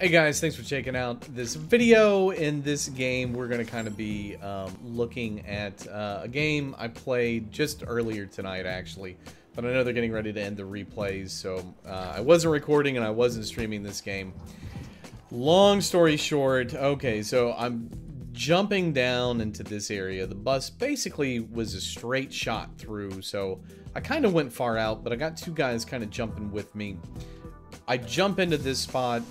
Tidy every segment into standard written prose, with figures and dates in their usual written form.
Hey guys, thanks for checking out this video. In this game, we're going to kind of be looking at a game I played just earlier tonight, actually. But I know they're getting ready to end the replays, so I wasn't recording and I wasn't streaming this game. Long story short, okay, so I'm jumping down into this area. The bus basically was a straight shot through, so I kind of went far out, but I got two guys kind of jumping with me. I jump into this spot.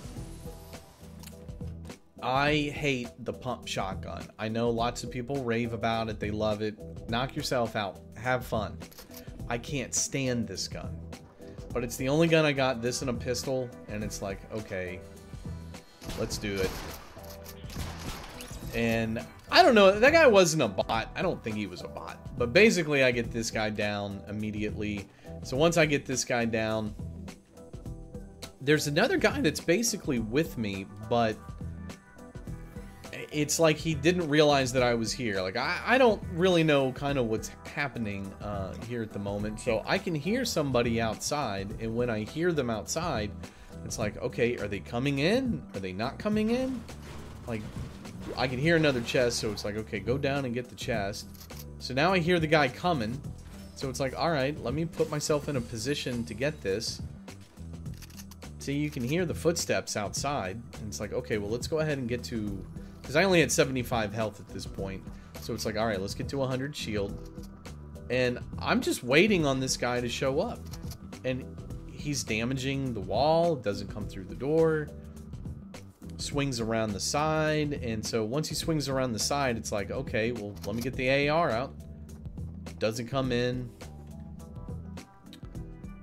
I hate the pump shotgun. I know lots of people rave about it. They love it. Knock yourself out. Have fun. I can't stand this gun. But it's the only gun I got, this and a pistol. And it's like, okay, let's do it. And I don't know. That guy wasn't a bot. I don't think he was a bot. But basically, I get this guy down immediately. So once I get this guy down, there's another guy that's basically with me, but it's like he didn't realize that I was here. Like, I don't really know kind of what's happening here at the moment. So I can hear somebody outside, and when I hear them outside, it's like, okay, are they coming in? Are they not coming in? Like, I can hear another chest, so it's like, okay, go down and get the chest. So now I hear the guy coming. So it's like, all right, let me put myself in a position to get this. See, you can hear the footsteps outside. And it's like, okay, well, let's go ahead and get to... because I only had 75 health at this point. So it's like, all right, let's get to 100 shield. And I'm just waiting on this guy to show up. And he's damaging the wall. Doesn't come through the door. Swings around the side. And so once he swings around the side, it's like, okay, well, let me get the AR out. Doesn't come in.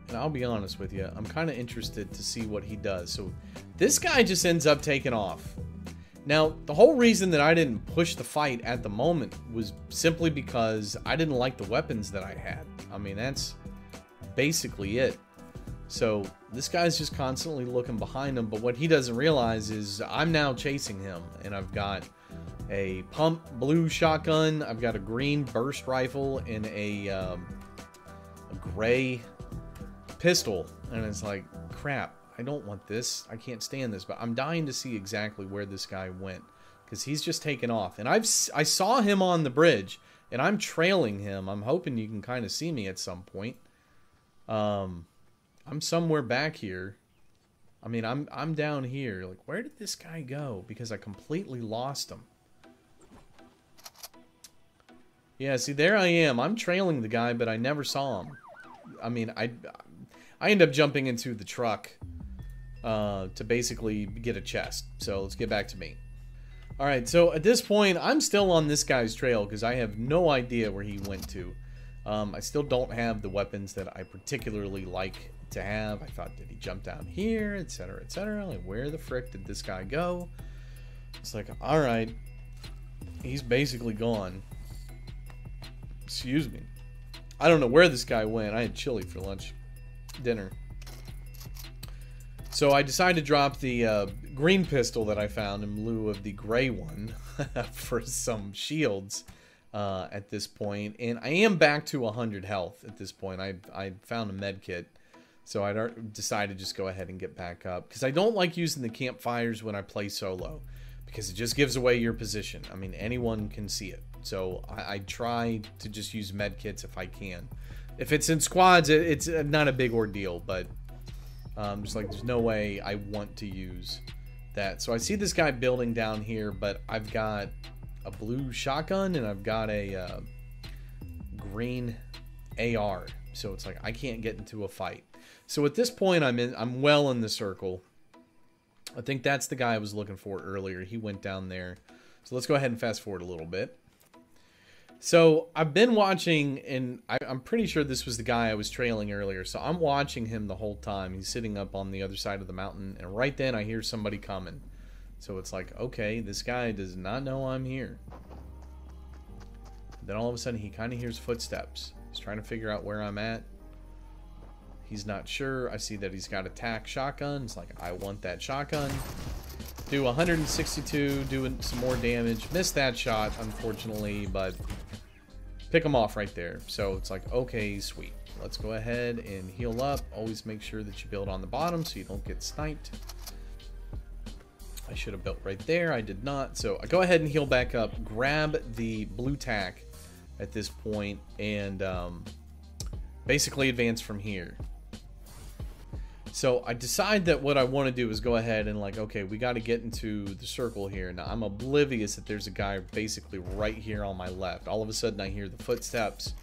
And I'll be honest with you, I'm kind of interested to see what he does. So this guy just ends up taking off. Now, the whole reason that I didn't push the fight at the moment was simply because I didn't like the weapons that I had. I mean, that's basically it. So this guy's just constantly looking behind him, but what he doesn't realize is I'm now chasing him, and I've got a pump blue shotgun, I've got a green burst rifle, and a gray pistol, and it's like, crap. I don't want this. I can't stand this, but I'm dying to see exactly where this guy went because he's just taken off. And I saw him on the bridge, and I'm trailing him. I'm hoping you can kind of see me at some point. I'm somewhere back here. I mean, I'm down here. Like, where did this guy go? Because I completely lost him. Yeah, see, there I am. I'm trailing the guy, but I never saw him. I mean, I end up jumping into the truck. To basically get a chest. So let's get back to me. Alright, so at this point, I'm still on this guy's trail because I have no idea where he went to. I still don't have the weapons that I particularly like to have. I thought, did he jump down here, etc, etc. Like, where the frick did this guy go? It's like, alright, he's basically gone. Excuse me. I don't know where this guy went. I had chili for lunch, dinner. So I decided to drop the green pistol that I found in lieu of the gray one for some shields at this point. And I am back to 100 health at this point. I found a med kit, so I decided to just go ahead and get back up. Because I don't like using the campfires when I play solo, because it just gives away your position. I mean, anyone can see it. So I try to just use med kits if I can. If it's in squads, it's not a big ordeal, but... just like there's no way I want to use that. So I see this guy building down here, but I've got a blue shotgun and I've got a green AR. So it's like I can't get into a fight. So at this point, I'm well in the circle. I think that's the guy I was looking for earlier. He went down there. So let's go ahead and fast forward a little bit. So I've been watching, and I'm pretty sure this was the guy I was trailing earlier. So I'm watching him the whole time. He's sitting up on the other side of the mountain, and right then I hear somebody coming. So it's like, okay, this guy does not know I'm here. Then all of a sudden he kind of hears footsteps. He's trying to figure out where I'm at. He's not sure. I see that he's got a tac shotgun. It's like, I want that shotgun. Do 162, doing some more damage. Missed that shot, unfortunately, but... pick them off right there. So it's like, okay, sweet. Let's go ahead and heal up. Always make sure that you build on the bottom so you don't get sniped. I should have built right there. I did not. So I go ahead and heal back up, grab the blue tack at this point, and basically advance from here. So I decide that what I want to do is go ahead and like, okay, we got to get into the circle here. Now I'm oblivious that there's a guy basically right here on my left. All of a sudden I hear the footsteps.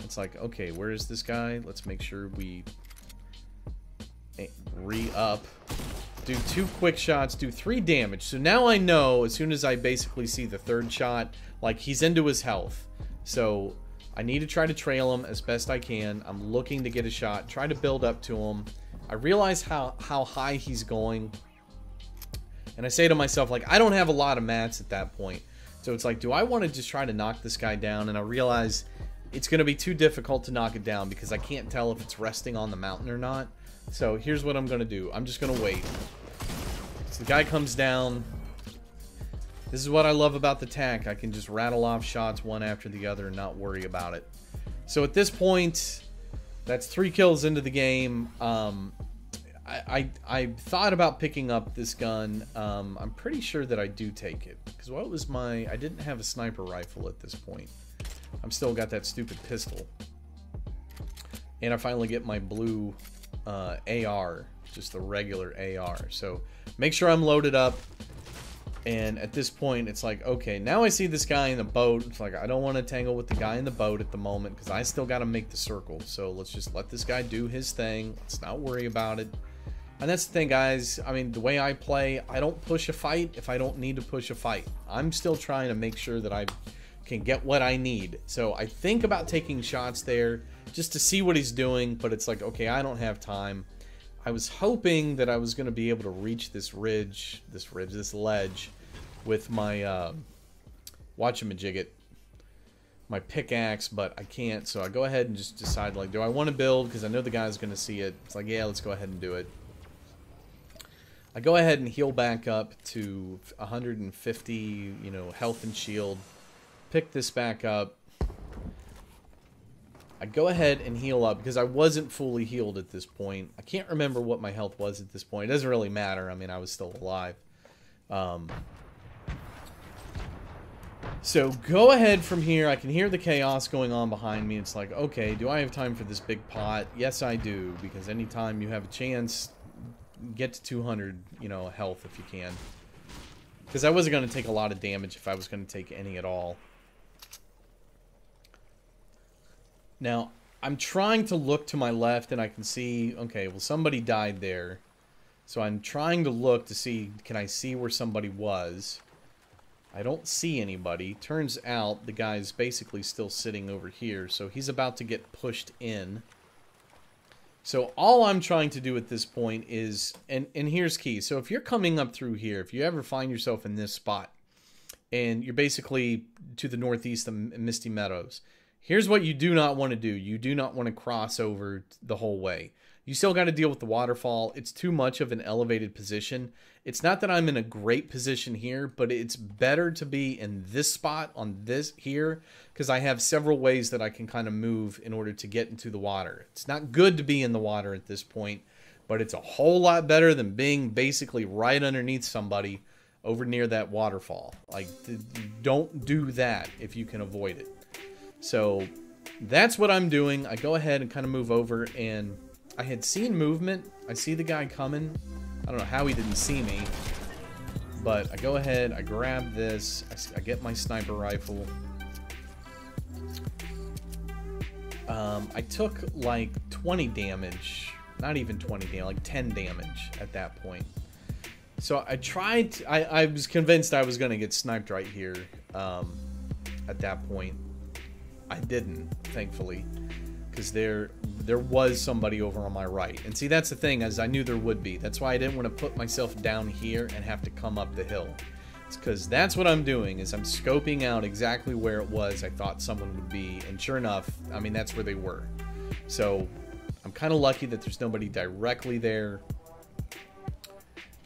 It's like, okay, where is this guy? Let's make sure we re-up. Do 2 quick shots, do 3 damage. So now I know as soon as I basically see the third shot, like he's into his health. So I need to try to trail him as best I can. I'm looking to get a shot, try to build up to him. I realize how high he's going. And I say to myself, like, I don't have a lot of mats at that point. So it's like, do I want to just try to knock this guy down? And I realize it's going to be too difficult to knock it down because I can't tell if it's resting on the mountain or not. So here's what I'm going to do. I'm just going to wait. So the guy comes down. This is what I love about the tack. I can just rattle off shots one after the other and not worry about it. So at this point, that's 3 kills into the game. I thought about picking up this gun. I'm pretty sure that I do take it. Because what was my... I didn't have a sniper rifle at this point. I'm still got that stupid pistol. And I finally get my blue AR. Just the regular AR. So make sure I'm loaded up. And at this point, it's like, okay, now I see this guy in the boat. It's like, I don't want to tangle with the guy in the boat at the moment because I still got to make the circle. So let's just let this guy do his thing. Let's not worry about it. And that's the thing, guys. I mean, the way I play, I don't push a fight if I don't need to push a fight. I'm still trying to make sure that I can get what I need. So I think about taking shots there just to see what he's doing. But it's like, okay, I don't have time. I was hoping that I was going to be able to reach this ledge with my whatchamajigget, my pickaxe, but I can't. So I go ahead and just decide, like, do I want to build? Because I know the guy's going to see it. It's like, yeah, let's go ahead and do it. I go ahead and heal back up to 150, you know, health and shield. Pick this back up. I go ahead and heal up because I wasn't fully healed at this point. I can't remember what my health was at this point. It doesn't really matter. I mean, I was still alive. So go ahead from here. I can hear the chaos going on behind me. It's like, okay, do I have time for this big pot? Yes, I do. Because anytime you have a chance, get to 200, you know, health if you can. Because I wasn't going to take a lot of damage if I was going to take any at all. Now, I'm trying to look to my left, and I can see, okay, well, somebody died there. So I'm trying to look to see, can I see where somebody was? I don't see anybody. Turns out the guy's basically still sitting over here, so he's about to get pushed in. So all I'm trying to do at this point is, and here's key. So if you're coming up through here, if you ever find yourself in this spot, and you're basically to the northeast of Misty Meadows, here's what you do not want to do. You do not want to cross over the whole way. You still got to deal with the waterfall. It's too much of an elevated position. It's not that I'm in a great position here, but it's better to be in this spot on this here because I have several ways that I can kind of move in order to get into the water. It's not good to be in the water at this point, but it's a whole lot better than being basically right underneath somebody over near that waterfall. Like, don't do that if you can avoid it. So that's what I'm doing. I go ahead and kind of move over, and I had seen movement. I see the guy coming. I don't know how he didn't see me, but I go ahead, I grab this, I get my sniper rifle. I took like 20 damage, not even 20 damage, like 10 damage at that point. So I tried, I was convinced I was going to get sniped right here at that point. I didn't, thankfully, because there was somebody over on my right. And see, that's the thing, as I knew there would be. That's why I didn't want to put myself down here and have to come up the hill. It's because that's what I'm doing, is I'm scoping out exactly where it was I thought someone would be. And sure enough, I mean, that's where they were. So I'm kind of lucky that there's nobody directly there.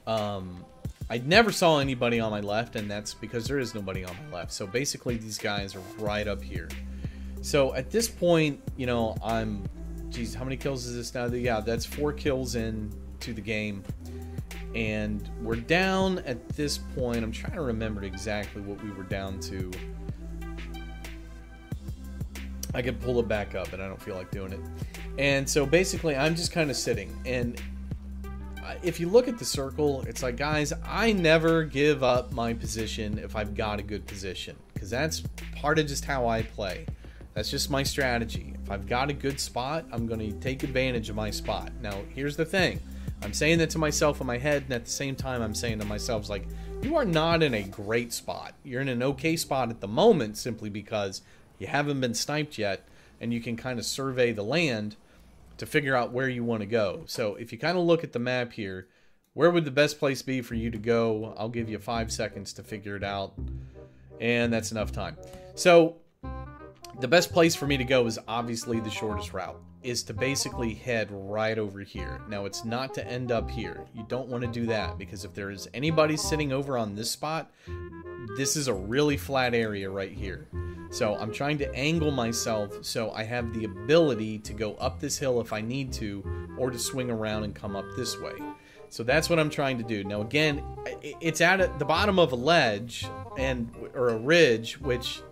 I never saw anybody on my left, and that's because there is nobody on my left. So basically, these guys are right up here. So at this point, you know, geez, how many kills is this now? Yeah, that's 4 kills into the game. And we're down at this point. I'm trying to remember exactly what we were down to. I could pull it back up, and I don't feel like doing it. And so basically, I'm just kind of sitting. And if you look at the circle, it's like, guys, I never give up my position if I've got a good position, because that's part of just how I play. That's just my strategy. If I've got a good spot, I'm going to take advantage of my spot. Now, here's the thing. I'm saying that to myself in my head, and at the same time, I'm saying to myself, like, you are not in a great spot. You're in an okay spot at the moment simply because you haven't been sniped yet, and you can kind of survey the land to figure out where you want to go. So if you kind of look at the map here, where would the best place be for you to go? I'll give you 5 seconds to figure it out, and that's enough time. So the best place for me to go is obviously the shortest route, is to basically head right over here. Now, it's not to end up here. You don't want to do that, because if there is anybody sitting over on this spot, this is a really flat area right here. So I'm trying to angle myself so I have the ability to go up this hill if I need to, or to swing around and come up this way. So that's what I'm trying to do. Now, again, it's at the bottom of a ledge or a ridge, which...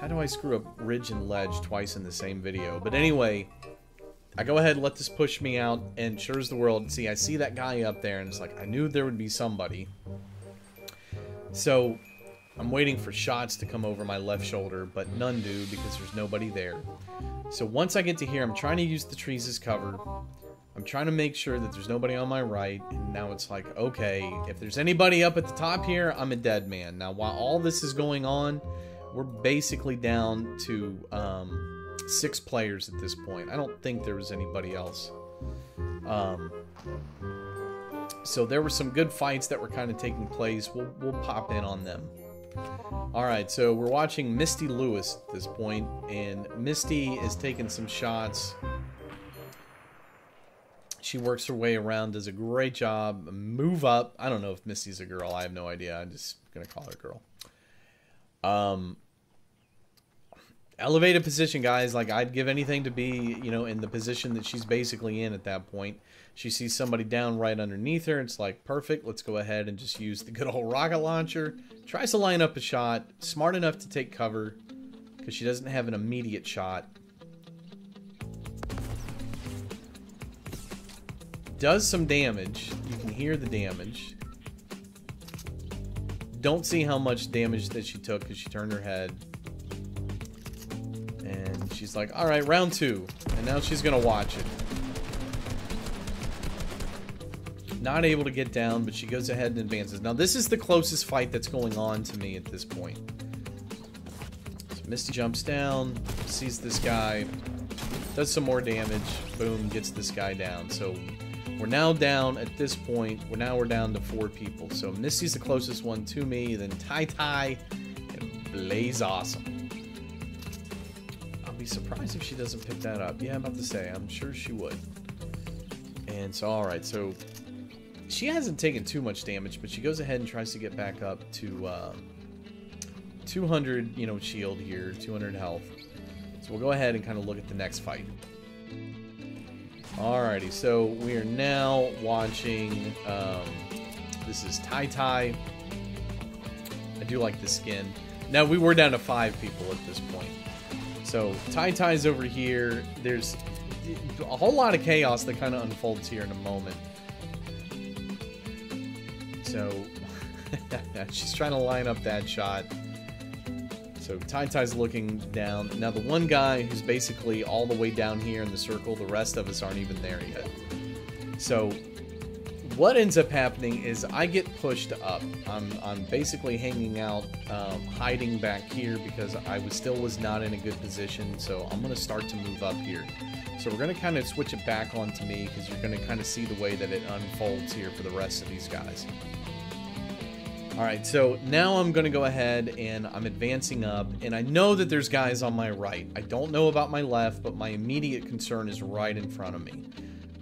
how do I screw up ridge and ledge twice in the same video? But anyway, I go ahead and let this push me out, and sure as the world, see, I see that guy up there, and it's like, I knew there would be somebody. So I'm waiting for shots to come over my left shoulder, but none do, because there's nobody there. So once I get to here, I'm trying to use the trees as cover. I'm trying to make sure that there's nobody on my right, and now it's like, okay, if there's anybody up at the top here, I'm a dead man. Now, while all this is going on, we're basically down to 6 players at this point. I don't think there was anybody else. So there were some good fights that were kind of taking place. We'll pop in on them. All right, so we're watching Misty Lewis at this point, and Misty is taking some shots. She works her way around, does a great job. Move up. I don't know if Misty's a girl. I have no idea. I'm just going to call her a girl. Elevated position, guys. Like, I'd give anything to be, you know, in the position that she's basically in at that point. She sees somebody down right underneath her. It's like, perfect. Let's go ahead and just use the good old rocket launcher. Tries to line up a shot. Smart enough to take cover, because she doesn't have an immediate shot. Does some damage. You can hear the damage. Don't see how much damage that she took because she turned her head. And she's like, all right, round two. And now she's going to watch it. Not able to get down, but she goes ahead and advances. Now, this is the closest fight that's going on to me at this point. So Misty jumps down, sees this guy, does some more damage. Boom, gets this guy down. So we're now down at this point. We're down to 4 people. So Misty's the closest one to me. Then Tai Tai and Blaze Awesome. I'll be surprised if she doesn't pick that up. Yeah, I'm about to say. I'm sure she would. And so, all right. So she hasn't taken too much damage, but she goes ahead and tries to get back up to 200, you know, shield here, 200 health. So we'll go ahead and kind of look at the next fight. Alrighty, so we are now watching, this is Tai Tai. I do like the skin. Now, we were down to 5 people at this point. So Tai Tai's over here. There's a whole lot of chaos that kind of unfolds here in a moment. So she's trying to line up that shot. So Tai Tai's looking down. Now, the one guy who's basically all the way down here in the circle, the rest of us aren't even there yet. So what ends up happening is I get pushed up. I'm basically hanging out, hiding back here because I was not in a good position. So I'm going to start to move up here. So we're going to kind of switch it back onto me because you're going to kind of see the way that it unfolds here for the rest of these guys. All right, so now I'm going to go ahead and I'm advancing up, and I know that there's guys on my right. I don't know about my left, but my immediate concern is right in front of me,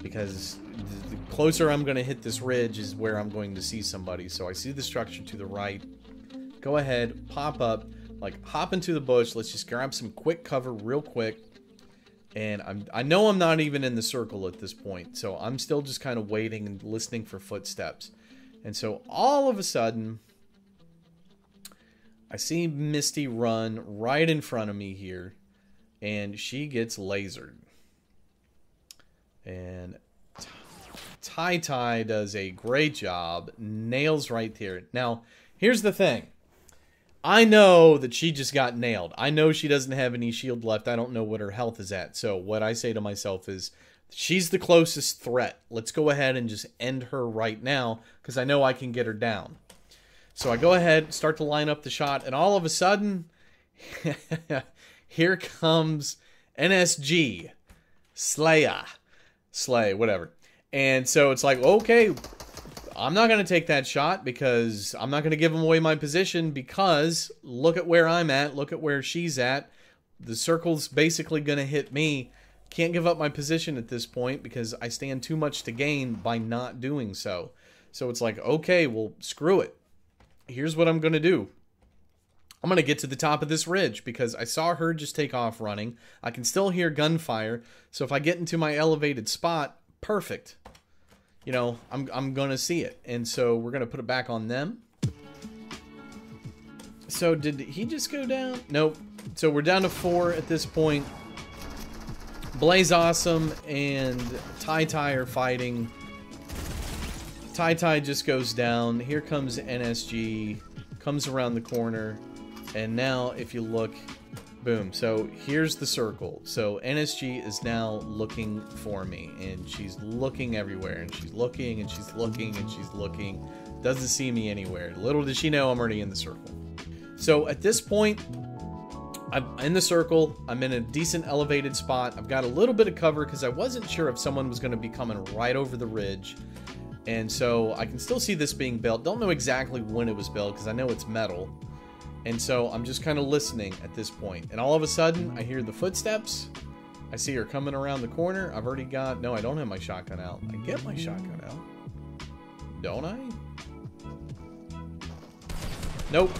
because the closer I'm going to hit this ridge is where I'm going to see somebody. So I see the structure to the right. Go ahead, pop up, like hop into the bush. Let's just grab some quick cover real quick. And I know I'm not even in the circle at this point, so I'm still just kind of waiting and listening for footsteps. And so all of a sudden, I see Misty run right in front of me here, and she gets lasered. And Tai Tai does a great job, nails right there. Now, here's the thing. I know that she just got nailed. I know she doesn't have any shield left. I don't know what her health is at. So what I say to myself is, she's the closest threat. Let's go ahead and just end her right now, because I know I can get her down. So I go ahead, start to line up the shot, and all of a sudden, here comes NSG Slayer. Slay, whatever. And so it's like, okay, I'm not going to take that shot because I'm not going to give away my position, because look at where I'm at. Look at where she's at. The circle's basically going to hit me. Can't give up my position at this point because I stand too much to gain by not doing so. So it's like, okay, well, screw it. Here's what I'm going to do. I'm going to get to the top of this ridge because I saw her just take off running. I can still hear gunfire. So if I get into my elevated spot, perfect. You know, I'm going to see it. And so we're going to put it back on them. So did he just go down? Nope. So we're down to 4 at this point. Blaze Awesome and Tai Tai are fighting. Tai Tai just goes down. Here comes NSG. Comes around the corner. And now if you look, boom. So here's the circle. So NSG is now looking for me, and she's looking everywhere, and she's looking, and she's looking, and she's looking. Doesn't see me anywhere. Little does she know I'm already in the circle. So at this point, I'm in the circle. I'm in a decent elevated spot. I've got a little bit of cover because I wasn't sure if someone was going to be coming right over the ridge. And so I can still see this being built. Don't know exactly when it was built because I know it's metal. And so I'm just kind of listening at this point. And all of a sudden, I hear the footsteps. I see her coming around the corner. I've already got... No, I don't have my shotgun out. I get my shotgun out. Don't I? Nope.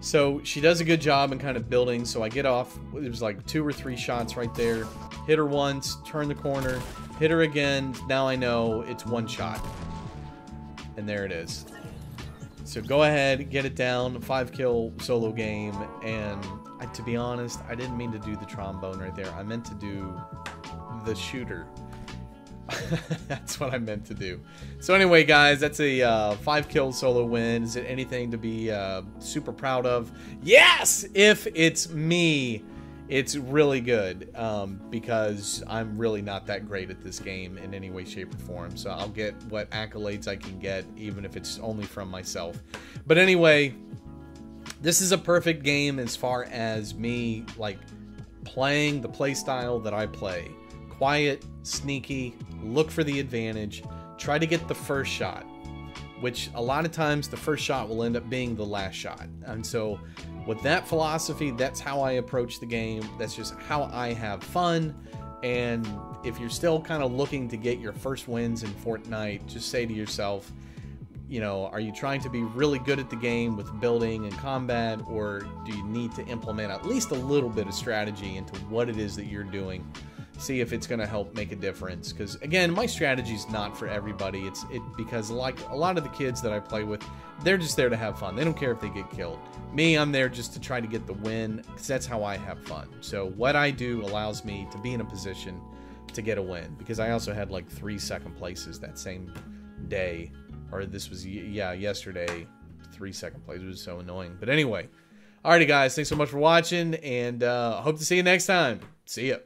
So she does a good job in kind of building. So I get off. It was like 2 or 3 shots right there. Hit her once. Turn the corner. Hit her again. Now I know it's 1 shot. And there it is. So go ahead, get it down, 5-kill solo game, and to be honest, I didn't mean to do the trombone right there. I meant to do the shooter. That's what I meant to do. So anyway, guys, that's a 5-kill solo win. Is it anything to be super proud of? Yes! If it's me, it's really good, because I'm really not that great at this game in any way, shape, or form. So I'll get what accolades I can get, even if it's only from myself. But anyway, this is a perfect game as far as me like playing the playstyle that I play. Quiet, sneaky, look for the advantage, try to get the first shot, which a lot of times the first shot will end up being the last shot. And so with that philosophy, that's how I approach the game. That's just how I have fun. And if you're still kind of looking to get your first wins in Fortnite, just say to yourself, you know, are you trying to be really good at the game with building and combat, or do you need to implement at least a little bit of strategy into what it is that you're doing? See if it's going to help make a difference. Because again, my strategy is not for everybody. It's because like a lot of the kids that I play with, they're just there to have fun. They don't care if they get killed. Me, I'm there just to try to get the win, because that's how I have fun. So what I do allows me to be in a position to get a win, because I also had like 3 second places that same day, or this was, yeah, yesterday, 3 second places. It was so annoying. But anyway, alrighty guys, thanks so much for watching, and hope to see you next time. See ya.